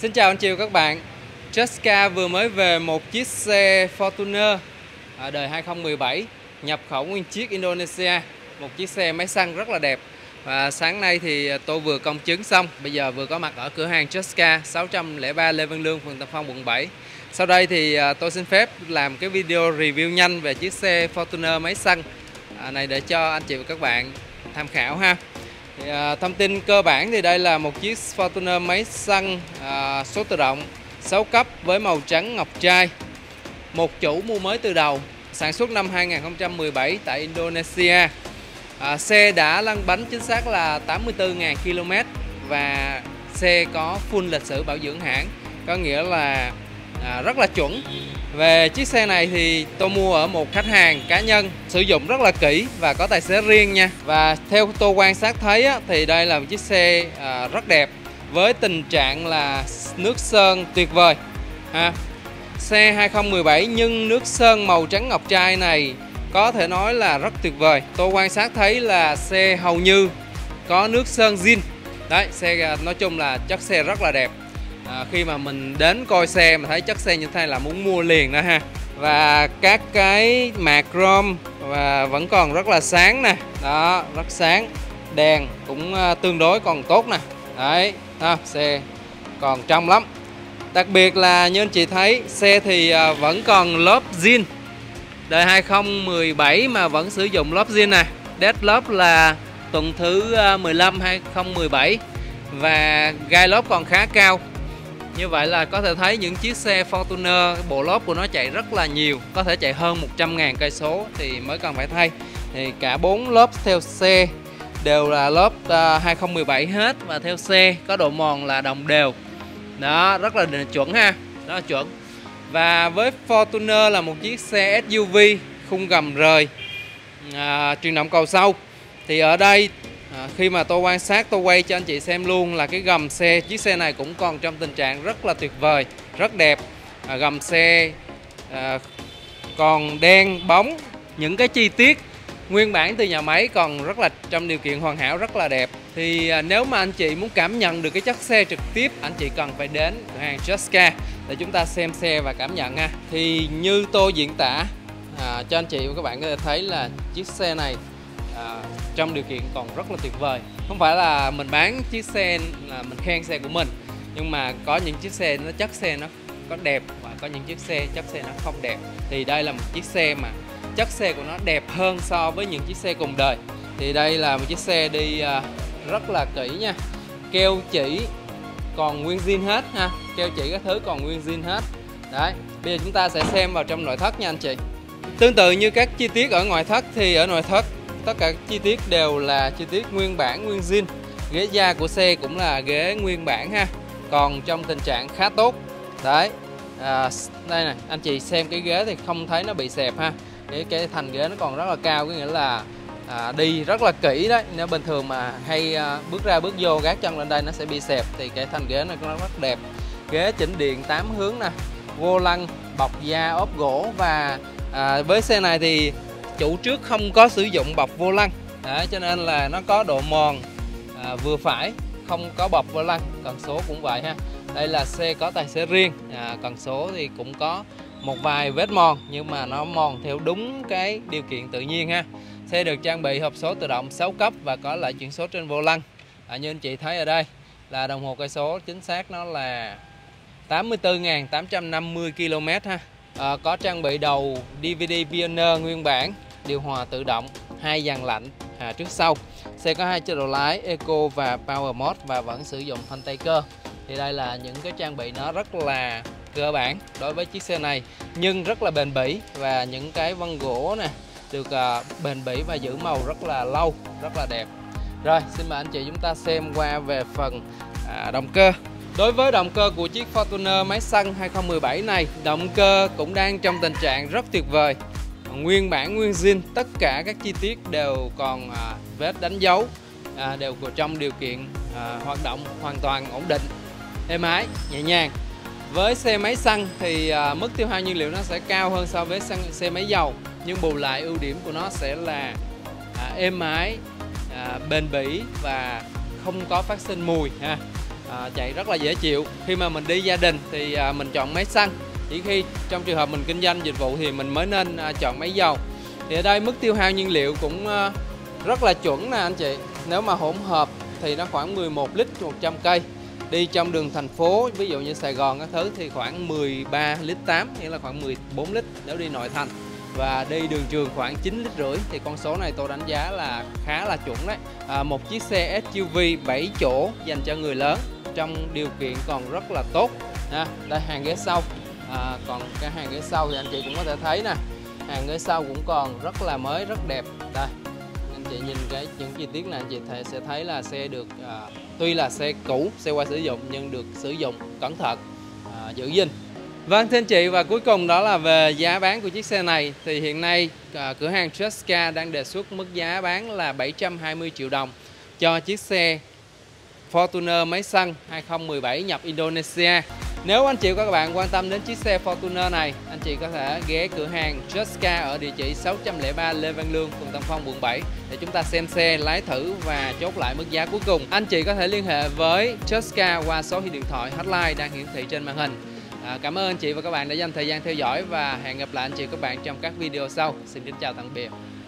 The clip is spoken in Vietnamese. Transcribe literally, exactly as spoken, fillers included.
Xin chào anh Chiều các bạn. Just Car vừa mới về một chiếc xe Fortuner đời hai không một bảy nhập khẩu nguyên chiếc Indonesia, một chiếc xe máy xăng rất là đẹp. Và sáng nay thì tôi vừa công chứng xong, bây giờ vừa có mặt ở cửa hàng Just Car sáu không ba Lê Văn Lương, phường Tân Phong, quận bảy. Sau đây thì tôi xin phép làm cái video review nhanh về chiếc xe Fortuner máy xăng này để cho anh chị và các bạn tham khảo ha. Thì, à, thông tin cơ bản thì đây là một chiếc Fortuner máy xăng à, số tự động sáu cấp với màu trắng ngọc trai, một chủ mua mới từ đầu, sản xuất năm hai không một bảy tại Indonesia. À, xe đã lăn bánh chính xác là tám mươi tư nghìn ki lô mét và xe có full lịch sử bảo dưỡng hãng, có nghĩa là à, rất là chuẩn. Về chiếc xe này thì tôi mua ở một khách hàng cá nhân sử dụng rất là kỹ và có tài xế riêng nha. Và theo tôi quan sát thấy á, thì đây là một chiếc xe à, rất đẹp với tình trạng là nước sơn tuyệt vời ha. Xe hai không một bảy nhưng nước sơn màu trắng ngọc trai này có thể nói là rất tuyệt vời. Tôi quan sát thấy là xe hầu như có nước sơn zin. Đấy, xe nói chung là chất xe rất là đẹp. À, khi mà mình đến coi xe mà thấy chất xe như thế này là muốn mua liền đó ha. Và các cái mạc chrome và vẫn còn rất là sáng nè. Đó, rất sáng. Đèn cũng tương đối còn tốt nè. Đấy, đó, xe còn trong lắm. Đặc biệt là như anh chị thấy, xe thì vẫn còn lớp zin. Đời hai không một bảy mà vẫn sử dụng lớp zin nè. Dead lớp là tuần thứ mười lăm hai không một bảy. Và gai lớp còn khá cao. Như vậy là có thể thấy những chiếc xe Fortuner bộ lốp của nó chạy rất là nhiều, có thể chạy hơn một trăm nghìn cây số thì mới cần phải thay. Thì cả bốn lốp theo xe đều là lốp hai không một bảy hết và theo xe có độ mòn là đồng đều. Đó, rất là chuẩn ha, rất là chuẩn. Và với Fortuner là một chiếc xe ét u vê khung gầm rời, à, truyền động cầu sau. Thì ở đây À, khi mà tôi quan sát, tôi quay cho anh chị xem luôn là cái gầm xe, chiếc xe này cũng còn trong tình trạng rất là tuyệt vời, rất đẹp. À, gầm xe à, còn đen bóng, những cái chi tiết nguyên bản từ nhà máy còn rất là trong điều kiện hoàn hảo, rất là đẹp. Thì à, nếu mà anh chị muốn cảm nhận được cái chất xe trực tiếp, anh chị cần phải đến cửa hàng Just Car để chúng ta xem xe và cảm nhận ha. Thì như tôi diễn tả à, cho anh chị và các bạn có thể thấy là chiếc xe này À, trong điều kiện còn rất là tuyệt vời. Không phải là mình bán chiếc xe là mình khen xe của mình, nhưng mà có những chiếc xe nó chất xe nó có đẹp và có những chiếc xe chất xe nó không đẹp. Thì đây là một chiếc xe mà chất xe của nó đẹp hơn so với những chiếc xe cùng đời. Thì đây là một chiếc xe đi à, rất là kỹ nha. Keo chỉ còn nguyên zin hết ha. Keo chỉ các thứ còn nguyên zin hết. Đấy, bây giờ chúng ta sẽ xem vào trong nội thất nha anh chị. Tương tự như các chi tiết ở ngoại thất thì ở nội thất tất cả chi tiết đều là chi tiết nguyên bản, nguyên zin. Ghế da của xe cũng là ghế nguyên bản ha, còn trong tình trạng khá tốt. Đấy, à, đây này, anh chị xem cái ghế thì không thấy nó bị xẹp ha. Cái, cái thành ghế nó còn rất là cao, có nghĩa là à, đi rất là kỹ đấy. Nếu bình thường mà hay à, bước ra bước vô gác chân lên đây nó sẽ bị xẹp. Thì cái thành ghế này nó rất đẹp. Ghế chỉnh điện tám hướng nè, vô lăng, bọc da, ốp gỗ. Và à, với xe này thì chủ trước không có sử dụng bọc vô lăng. Đấy, cho nên là nó có độ mòn à, vừa phải, không có bọc vô lăng. Cần số cũng vậy ha. Đây là xe có tài xế riêng, à, cần số thì cũng có một vài vết mòn, nhưng mà nó mòn theo đúng cái điều kiện tự nhiên ha. Xe được trang bị hộp số tự động sáu cấp và có lại chuyển số trên vô lăng. à, Như anh chị thấy ở đây là đồng hồ cây số chính xác nó là tám mươi tư nghìn tám trăm năm mươi ki lô mét ha. à, Có trang bị đầu đê vê đê Pioneer nguyên bản, điều hòa tự động, hai dàn lạnh à, trước sau. Xe có hai chế độ lái Eco và Power Mode và vẫn sử dụng phanh tay cơ. Thì đây là những cái trang bị nó rất là cơ bản đối với chiếc xe này, nhưng rất là bền bỉ. Và những cái vân gỗ nè được à, bền bỉ và giữ màu rất là lâu, rất là đẹp. Rồi, xin mời anh chị chúng ta xem qua về phần à, động cơ. Đối với động cơ của chiếc Fortuner máy xăng hai không một bảy này, động cơ cũng đang trong tình trạng rất tuyệt vời. Nguyên bản, nguyên zin, tất cả các chi tiết đều còn à, vết đánh dấu, à, đều trong điều kiện à, hoạt động hoàn toàn ổn định, êm ái, nhẹ nhàng. Với xe máy xăng thì à, mức tiêu hao nhiên liệu nó sẽ cao hơn so với xe máy dầu, nhưng bù lại ưu điểm của nó sẽ là à, êm ái, à, bền bỉ và không có phát sinh mùi ha. à, chạy rất là dễ chịu. Khi mà mình đi gia đình thì à, mình chọn máy xăng, chỉ khi trong trường hợp mình kinh doanh dịch vụ thì mình mới nên à, chọn máy dầu. Thì ở đây mức tiêu hao nhiên liệu cũng à, rất là chuẩn nè anh chị. Nếu mà hỗn hợp thì nó khoảng mười một lít trên một trăm cây. Đi trong đường thành phố, ví dụ như Sài Gòn các thứ thì khoảng mười ba lít tám, nghĩa là khoảng mười bốn lít nếu đi nội thành. Và đi đường trường khoảng chín lít rưỡi, thì con số này tôi đánh giá là khá là chuẩn đấy. À, một chiếc xe ét u vê bảy chỗ dành cho người lớn trong điều kiện còn rất là tốt. À, đây hàng ghế sau, à, còn cái hàng ghế sau thì anh chị cũng có thể thấy nè, hàng ghế sau cũng còn rất là mới, rất đẹp. Đây anh chị nhìn cái những chi tiết này, anh chị thấy, sẽ thấy là xe được à, tuy là xe cũ, xe qua sử dụng nhưng được sử dụng cẩn thận, à, giữ gìn. Vâng thưa anh chị, và cuối cùng đó là về giá bán của chiếc xe này. Thì hiện nay à, cửa hàng Just Car đang đề xuất mức giá bán là bảy trăm hai mươi triệu đồng cho chiếc xe Fortuner máy xăng hai không một bảy nhập Indonesia. Nếu anh chị và các bạn quan tâm đến chiếc xe Fortuner này, anh chị có thể ghé cửa hàng Just Car ở địa chỉ sáu không ba Lê Văn Lương, phường Tân Phong, quận bảy để chúng ta xem xe, lái thử và chốt lại mức giá cuối cùng. Anh chị có thể liên hệ với Just Car qua số điện thoại hotline đang hiển thị trên màn hình. À, cảm ơn anh chị và các bạn đã dành thời gian theo dõi, và hẹn gặp lại anh chị và các bạn trong các video sau. Xin kính chào tạm biệt.